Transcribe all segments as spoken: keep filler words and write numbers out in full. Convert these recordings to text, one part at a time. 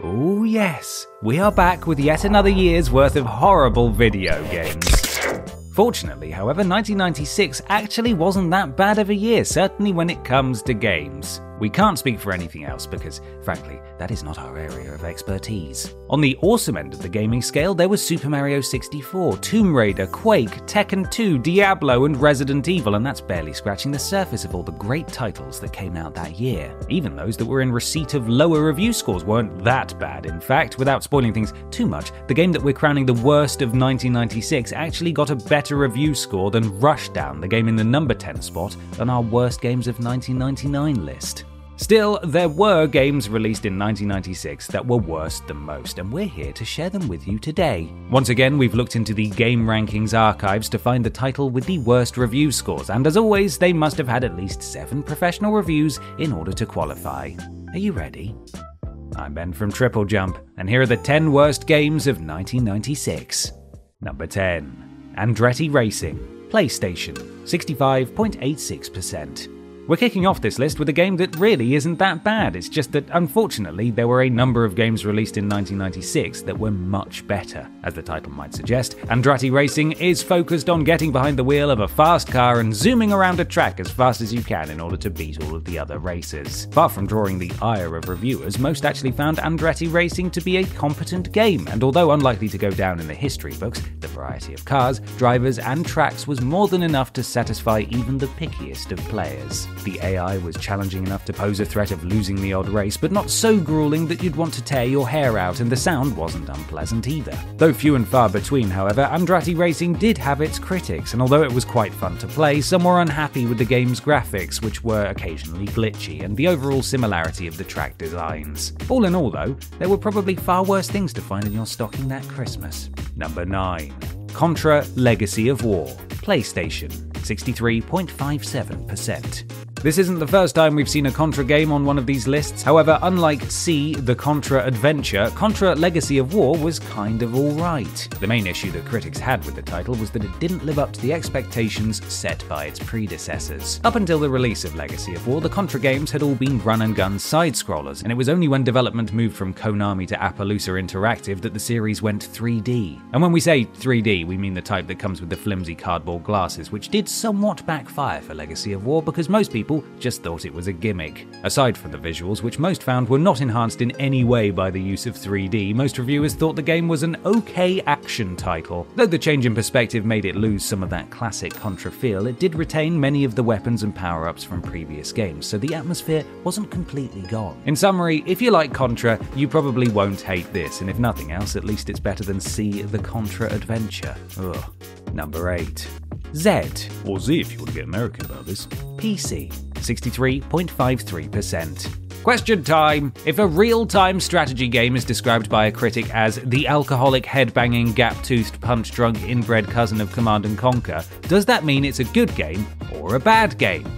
Oh yes, we are back with yet another year's worth of horrible video games. Fortunately, however, nineteen ninety-six actually wasn't that bad of a year, certainly when it comes to games. We can't speak for anything else because, frankly, that is not our area of expertise. On the awesome end of the gaming scale, there was Super Mario sixty-four, Tomb Raider, Quake, Tekken two, Diablo, and Resident Evil, and that's barely scratching the surface of all the great titles that came out that year. Even those that were in receipt of lower review scores weren't that bad. In fact, without spoiling things too much, the game that we're crowning the worst of nineteen ninety-six actually got a better review score than Rushdown, the game in the number ten spot on our worst games of nineteen ninety-nine list. Still, there were games released in nineteen ninety-six that were worse than most, and we're here to share them with you today. Once again, we've looked into the GameRankings archives to find the title with the worst review scores, and as always, they must have had at least seven professional reviews in order to qualify. Are you ready? I'm Ben from Triple Jump, and here are the ten worst games of nineteen ninety-six. Number ten. Andretti Racing, PlayStation, sixty-five point eight six percent. We're kicking off this list with a game that really isn't that bad, it's just that unfortunately there were a number of games released in nineteen ninety-six that were much better. As the title might suggest, Andretti Racing is focused on getting behind the wheel of a fast car and zooming around a track as fast as you can in order to beat all of the other racers. Far from drawing the ire of reviewers, most actually found Andretti Racing to be a competent game, and although unlikely to go down in the history books, the variety of cars, drivers, and tracks was more than enough to satisfy even the pickiest of players. The A I was challenging enough to pose a threat of losing the odd race, but not so grueling that you'd want to tear your hair out, and the sound wasn't unpleasant either. Though few and far between, however, Andretti Racing did have its critics, and although it was quite fun to play, some were unhappy with the game's graphics, which were occasionally glitchy, and the overall similarity of the track designs. All in all, though, there were probably far worse things to find in your stocking that Christmas. Number nine. Contra: Legacy of War, PlayStation, sixty-three point five seven percent. This isn't the first time we've seen a Contra game on one of these lists, however, unlike C, The Contra Adventure, Contra Legacy of War was kind of alright. The main issue that critics had with the title was that it didn't live up to the expectations set by its predecessors. Up until the release of Legacy of War, the Contra games had all been run-and-gun side-scrollers, and it was only when development moved from Konami to Appaloosa Interactive that the series went three D. And when we say three D, we mean the type that comes with the flimsy cardboard glasses, which did somewhat backfire for Legacy of War because most people just thought it was a gimmick. Aside from the visuals, which most found were not enhanced in any way by the use of three D, most reviewers thought the game was an okay action title. Though the change in perspective made it lose some of that classic Contra feel, it did retain many of the weapons and power-ups from previous games, so the atmosphere wasn't completely gone. In summary, if you like Contra, you probably won't hate this, and if nothing else, at least it's better than C, The Contra Adventure. Ugh. Number eight. Z, or Z if you want to get American about this, P C, sixty-three point five three percent. Question time! If a real-time strategy game is described by a critic as the alcoholic, head-banging, gap-toothed, punch-drunk, inbred cousin of Command and Conquer, does that mean it's a good game or a bad game?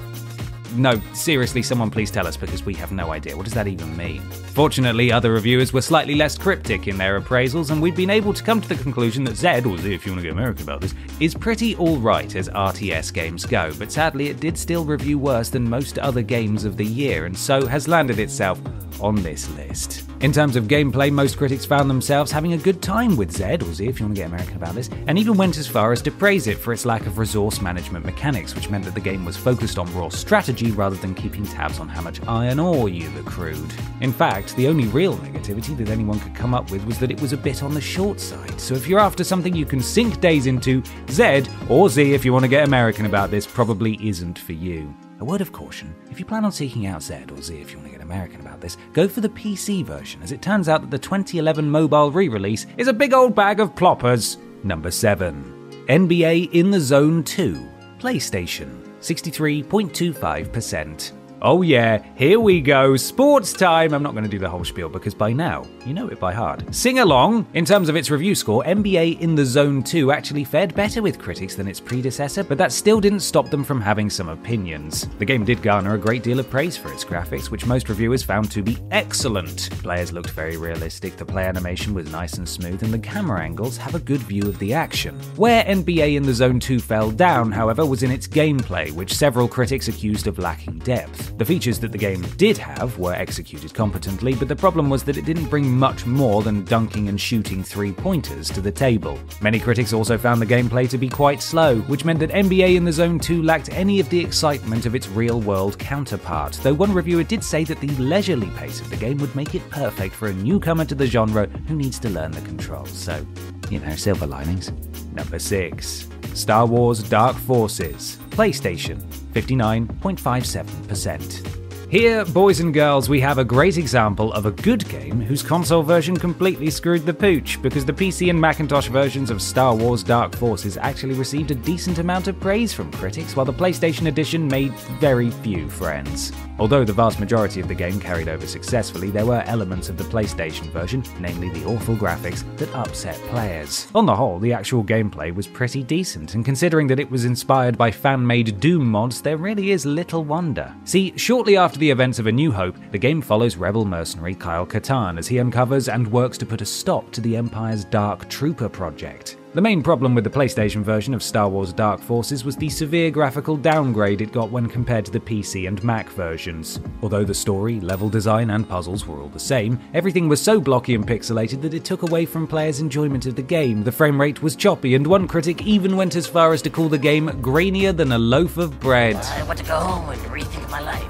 No, seriously, someone please tell us because we have no idea. What does that even mean? Fortunately, other reviewers were slightly less cryptic in their appraisals, and we'd been able to come to the conclusion that Z, or Z if you want to get American about this, is pretty alright as R T S games go, but sadly it did still review worse than most other games of the year, and so has landed itself on this list. In terms of gameplay, most critics found themselves having a good time with Z, or Z if you want to get American about this, and even went as far as to praise it for its lack of resource management mechanics, which meant that the game was focused on raw strategy rather than keeping tabs on how much iron ore you've accrued. In fact, the only real negativity that anyone could come up with was that it was a bit on the short side, so if you're after something you can sink days into, Z, or Z if you want to get American about this, probably isn't for you. A word of caution, if you plan on seeking out Z, or Z if you want to get American about this, go for the P C version, as it turns out that the twenty eleven mobile re-release is a big old bag of ploppers. Number seven. N B A In The Zone two, PlayStation, sixty-three point two five percent. Oh yeah, here we go, sports time. I'm not going to do the whole spiel because by now, you know it by heart. Sing along, in terms of its review score, N B A In The Zone two actually fared better with critics than its predecessor, but that still didn't stop them from having some opinions. The game did garner a great deal of praise for its graphics, which most reviewers found to be excellent. Players looked very realistic, the play animation was nice and smooth, and the camera angles have a good view of the action. Where N B A In The Zone two fell down, however, was in its gameplay, which several critics accused of lacking depth. The features that the game did have were executed competently, but the problem was that it didn't bring much more than dunking and shooting three-pointers to the table. Many critics also found the gameplay to be quite slow, which meant that N B A In The Zone two lacked any of the excitement of its real-world counterpart, though one reviewer did say that the leisurely pace of the game would make it perfect for a newcomer to the genre who needs to learn the controls. So, you know, silver linings. Number six. Star Wars: Dark Forces, PlayStation, fifty-nine point five seven percent. Here, boys and girls, we have a great example of a good game whose console version completely screwed the pooch, because the P C and Macintosh versions of Star Wars Dark Forces actually received a decent amount of praise from critics, while the PlayStation edition made very few friends. Although the vast majority of the game carried over successfully, there were elements of the PlayStation version, namely the awful graphics, that upset players. On the whole, the actual gameplay was pretty decent, and considering that it was inspired by fan-made Doom mods, there really is little wonder. See, shortly after the events of A New Hope, the game follows rebel mercenary Kyle Katarn as he uncovers and works to put a stop to the Empire's Dark Trooper project. The main problem with the PlayStation version of Star Wars Dark Forces was the severe graphical downgrade it got when compared to the P C and Mac versions. Although the story, level design, and puzzles were all the same, everything was so blocky and pixelated that it took away from players' enjoyment of the game. The frame rate was choppy, and one critic even went as far as to call the game grainier than a loaf of bread. I want to go home and rethink my life.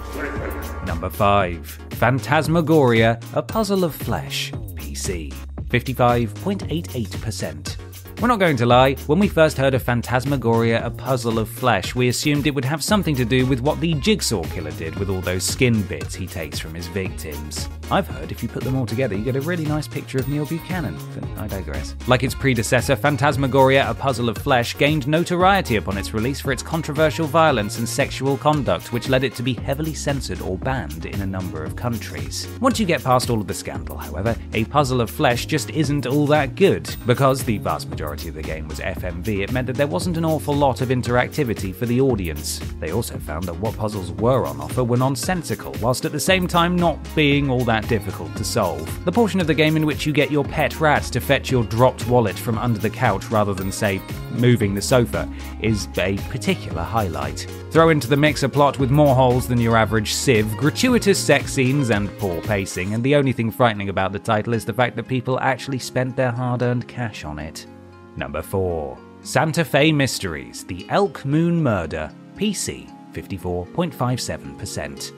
Number five. Phantasmagoria: A Puzzle of Flesh, P C, fifty-five point eight eight percent. We're not going to lie, when we first heard of Phantasmagoria: A Puzzle of Flesh, we assumed it would have something to do with what the Jigsaw Killer did with all those skin bits he takes from his victims. I've heard if you put them all together, you get a really nice picture of Neil Buchanan, but I digress. Like its predecessor, Phantasmagoria: A Puzzle of Flesh gained notoriety upon its release for its controversial violence and sexual conduct, which led it to be heavily censored or banned in a number of countries. Once you get past all of the scandal, however, A Puzzle of Flesh just isn't all that good. Because the vast majority of the game was F M V, it meant that there wasn't an awful lot of interactivity for the audience. They also found that what puzzles were on offer were nonsensical, whilst at the same time not being all that difficult to solve. The portion of the game in which you get your pet rat to fetch your dropped wallet from under the couch rather than, say, moving the sofa, is a particular highlight. Throw into the mix a plot with more holes than your average Civ, gratuitous sex scenes, and poor pacing, and the only thing frightening about the title is the fact that people actually spent their hard-earned cash on it. Number four. Santa Fe Mysteries: The Elk Moon Murder, P C, fifty-four point five seven percent.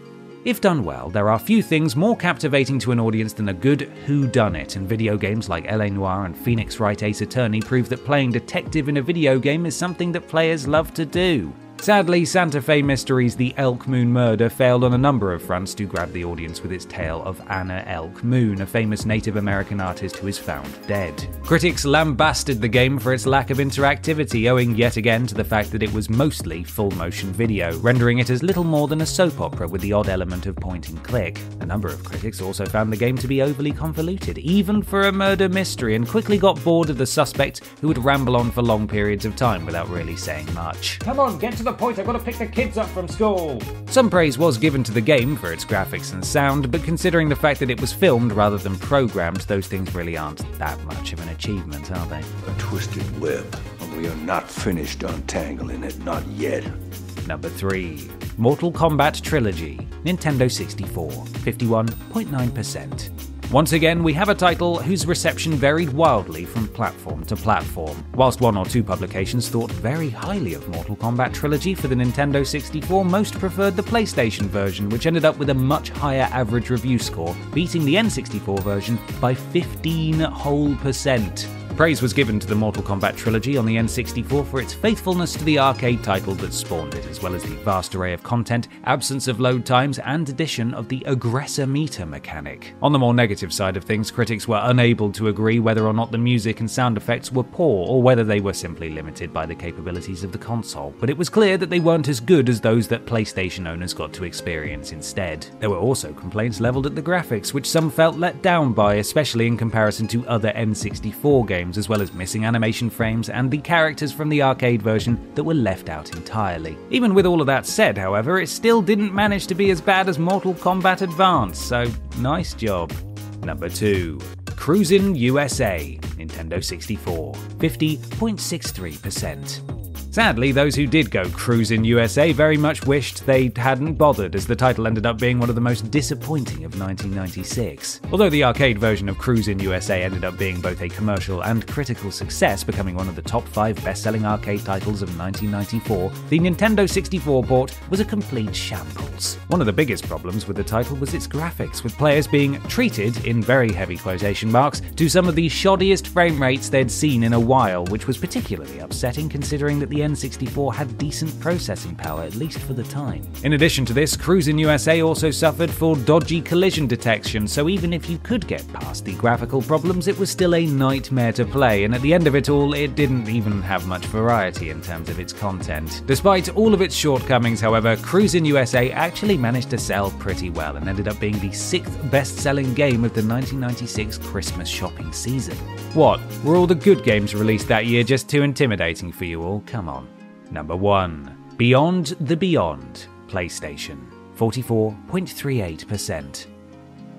If done well, there are few things more captivating to an audience than a good whodunit, and video games like L A. Noire and Phoenix Wright: Ace Attorney prove that playing detective in a video game is something that players love to do. Sadly, Santa Fe Mysteries: The Elk Moon Murder failed on a number of fronts to grab the audience with its tale of Anna Elk Moon, a famous Native American artist who is found dead. Critics lambasted the game for its lack of interactivity, owing yet again to the fact that it was mostly full-motion video, rendering it as little more than a soap opera with the odd element of point-and-click. A number of critics also found the game to be overly convoluted, even for a murder mystery, and quickly got bored of the suspect who would ramble on for long periods of time without really saying much. Come on, get to the point, I've got to pick the kids up from school. Some praise was given to the game for its graphics and sound, but considering the fact that it was filmed rather than programmed, those things really aren't that much of an achievement, are they? A twisted web, and we are not finished untangling it, not yet. Number three. Mortal Kombat Trilogy, Nintendo sixty-four, fifty-one point nine percent. Once again, we have a title whose reception varied wildly from platform to platform. Whilst one or two publications thought very highly of Mortal Kombat Trilogy for the Nintendo sixty-four, most preferred the PlayStation version, which ended up with a much higher average review score, beating the N sixty-four version by fifteen whole percent. Praise was given to the Mortal Kombat Trilogy on the N sixty-four for its faithfulness to the arcade title that spawned it, as well as the vast array of content, absence of load times, and addition of the aggressor meter mechanic. On the more negative side of things, critics were unable to agree whether or not the music and sound effects were poor, or whether they were simply limited by the capabilities of the console, but it was clear that they weren't as good as those that PlayStation owners got to experience instead. There were also complaints leveled at the graphics, which some felt let down by, especially in comparison to other N sixty-four games, as well as missing animation frames and the characters from the arcade version that were left out entirely. Even with all of that said, however, it still didn't manage to be as bad as Mortal Kombat Advance, so nice job. Number two. Cruisin' U S A, Nintendo sixty-four, fifty point six three percent. Sadly, those who did go Cruisin' U S A very much wished they hadn't bothered, as the title ended up being one of the most disappointing of nineteen ninety-six. Although the arcade version of Cruisin' U S A ended up being both a commercial and critical success, becoming one of the top five best-selling arcade titles of nineteen ninety-four, the Nintendo sixty-four port was a complete shambles. One of the biggest problems with the title was its graphics, with players being treated, in very heavy quotation marks, to some of the shoddiest frame rates they'd seen in a while, which was particularly upsetting considering that the N sixty-four had decent processing power, at least for the time. In addition to this, Cruisin' U S A also suffered for dodgy collision detection, so even if you could get past the graphical problems, it was still a nightmare to play, and at the end of it all, it didn't even have much variety in terms of its content. Despite all of its shortcomings, however, Cruisin' U S A actually managed to sell pretty well and ended up being the sixth best-selling game of the nineteen ninety-six Christmas shopping season. What? Were all the good games released that year just too intimidating for you all? Come on. Number one. Beyond the Beyond, PlayStation, forty-four point three eight percent.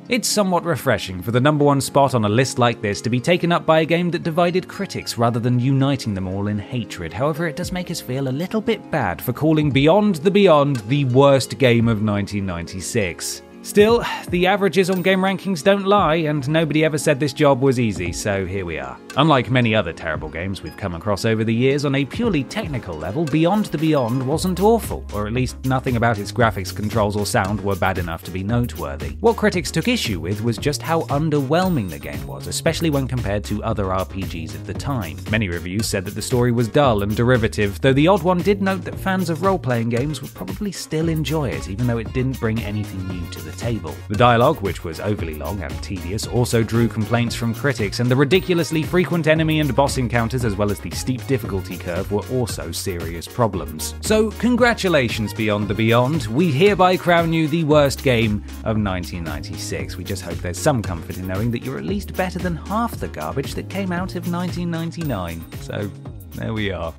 It's somewhat refreshing for the number one spot on a list like this to be taken up by a game that divided critics rather than uniting them all in hatred. However, it does make us feel a little bit bad for calling Beyond the Beyond the worst game of nineteen ninety-six. Still, the averages on GameRankings don't lie, and nobody ever said this job was easy, so here we are. Unlike many other terrible games we've come across over the years, on a purely technical level, Beyond the Beyond wasn't awful, or at least nothing about its graphics, controls, or sound were bad enough to be noteworthy. What critics took issue with was just how underwhelming the game was, especially when compared to other R P Gs of the time. Many reviews said that the story was dull and derivative, though the odd one did note that fans of role-playing games would probably still enjoy it, even though it didn't bring anything new to the table. The dialogue, which was overly long and tedious, also drew complaints from critics, and the ridiculously frequent enemy and boss encounters, as well as the steep difficulty curve, were also serious problems. So, congratulations, Beyond the Beyond! We hereby crown you the worst game of nineteen ninety-six. We just hope there's some comfort in knowing that you're at least better than half the garbage that came out of nineteen ninety-nine. So, there we are.